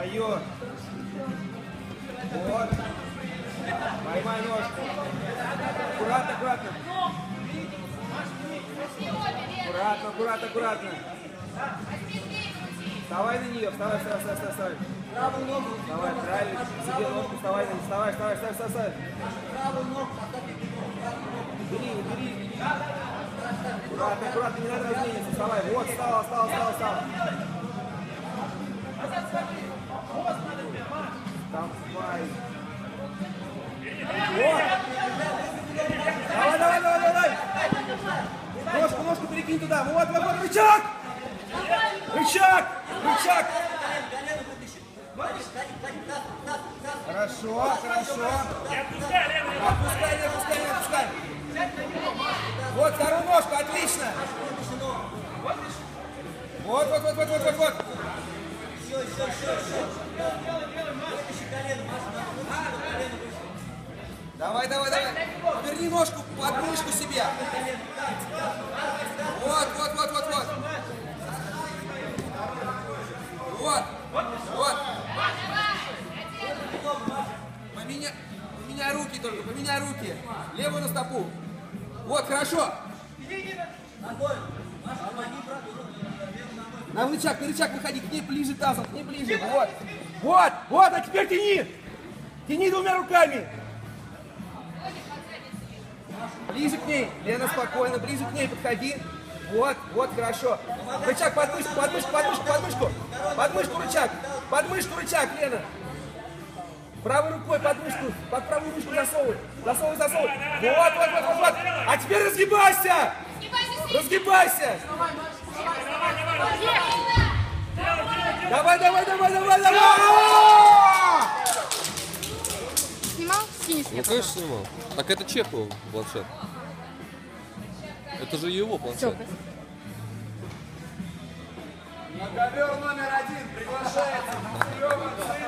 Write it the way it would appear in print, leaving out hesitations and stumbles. Майор. Вот. Поймай ножку. Аккуратно, аккуратно. Аккуратно, аккуратно, аккуратно. Вставай на нее, вставай, вставай, вставай, вставай. Правую ногу. Вставай, правильно. Себе ногу, вставай, вставай, вставай, вставай, вставай. Правую ногу, убери, убери. Аккуратно, аккуратно, не надо размениться. Вставай, вот, встала, встала, встала, встала. Вставай. Вот. Давай, давай, давай, давай. Ножку, ножку перекинь туда. Вот, вот, вот, рычаг. Рычаг! Рычаг! Хорошо, хорошо. Отпускай, не отпускай, не отпускай. Вот вторую ножку, отлично. Вот, вот, вот, вот, вот, вот, вот. Все, все, все, все. Давай, давай, давай. Верни ножку под мышку себе. Вот, вот, вот, вот, вот. Вот, вот. Поменяй руки только, поменяй руки. Левую на стопу. Вот, хорошо. На рычаг выходи, к ней ближе тазом, к ней ближе. Вот, вот, вот, а теперь тяни. Тяни двумя руками. Ближе к ней, Лена, спокойно, ближе к ней, подходи. Вот, вот, хорошо. Рычаг, подмышку, подмышку, подмышку, подмышку. Подмышку, рычаг. Подмышку, рычаг, Лена. Правой рукой подмышку, под правую ручку засовывай. Засовывай, засовывай. Вот, вот, вот, вот, вот. А теперь разгибайся. Разгибайся. Давай, давай, давай, давай, давай. Снимал? Ну, конечно, снимал. Так это Чехов планшет. Это же его планшет. Наговор номер 1 приглашается.